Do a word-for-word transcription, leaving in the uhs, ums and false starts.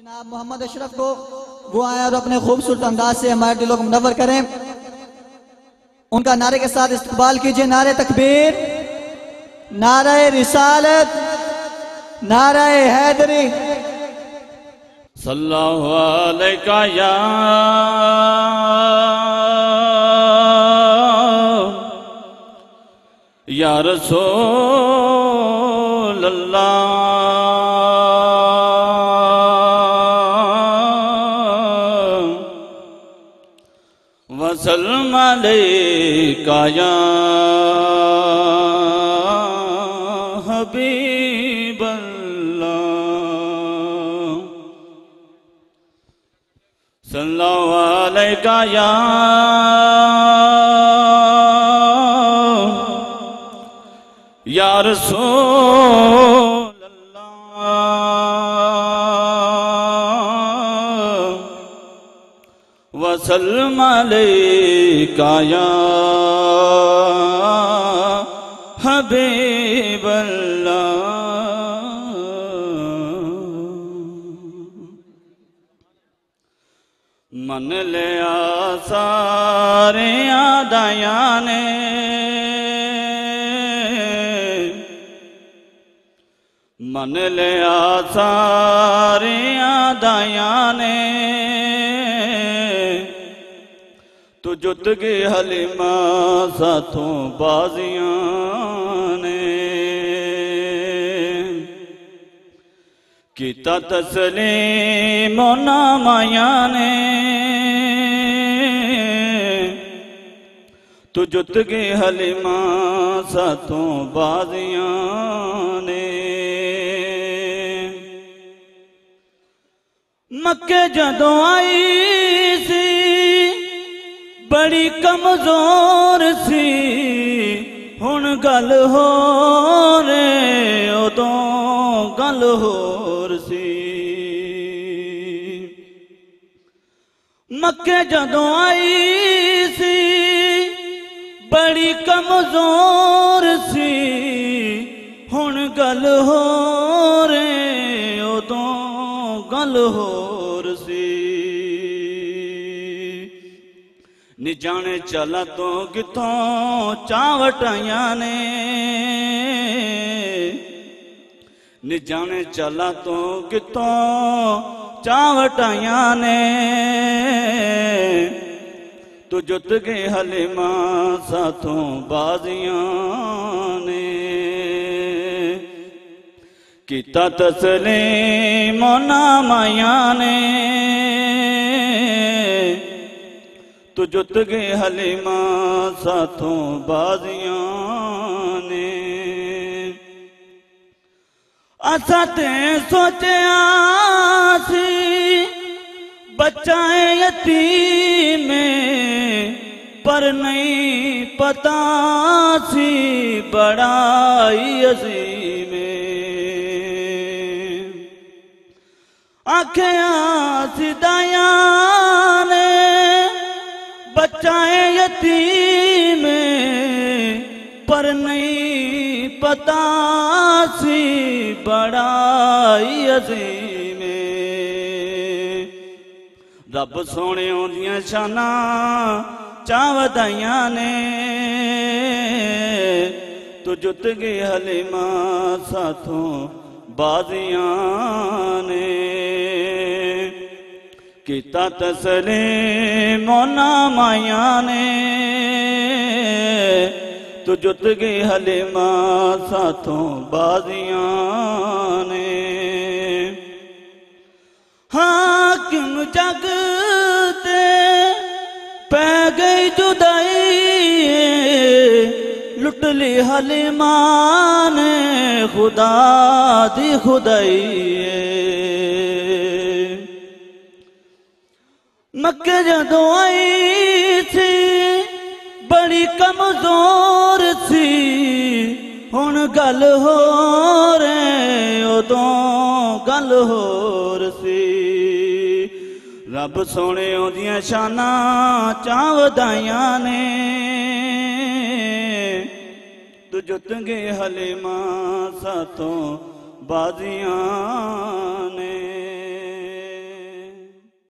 जनाब मोहम्मद अशरफ को वो आए और अपने खूबसूरत अंदाज से हमारे दिलों को मुनव्वर करें। उनका नारे के साथ इस्तकबाल कीजिए। नारे तकबीर, नारे रिसालत, नारे हैदरी। सल्लल्लाहु अलैका या या रसूल अल्लाह वसल्लम अलैका या हबीब अल्लाह सल्लल्लाहु अलैका या या रसूल अल्लाह वसल्लम अलैका या हबीब अल्लाह मन ले आसारे आदाया ने मन ले आसारे आदाया ने तो जुत के हलिमा साथों बाजिया ने किता तस्लीम नामाया ने तो जुत के हलिमा साथों बाजिया ने मक्के जदों आई सी बड़ी कमजोर सी हुण गल होर उदों गल होर सी मक्के जदों आई सी बड़ी कमजोर सी हुण गल होर उदों गल होर सी नि जाने चला तो कितों चावटाइया ने नि जाने चला तो कितों चावटाइया ने तो जुत के हलिमा साथों बाजिया ने किता तस्लीम नामाया ने तो जुत के हलिमा साथों बाजिया ने असा ते सोचया सी बच्चाए यतीम पर नहीं पता सी बड़ाई अजीम आखिया सिदाया ने बच्चाए यतीम पर नहीं पता सी बड़ाई अजीम रब सोने उन्दियां शाना चावदाइया ने तो जुत के हलिमा साथों बाजिया ने किता तस्लीम नामाया ने तो जुत के हलिमा साथों बाजिया ने हाकिम जग ते पै गई जुदाई लुट ली हलिमा ने खुदा दी खुदाई मक्के जदों आई थी बड़ी कमजोर सी हुण गल होर उदों गल होर सी रब सोने उन्दियां शाना चावदाइया ने तो जुत के हलिमा साथों बाजिया ने।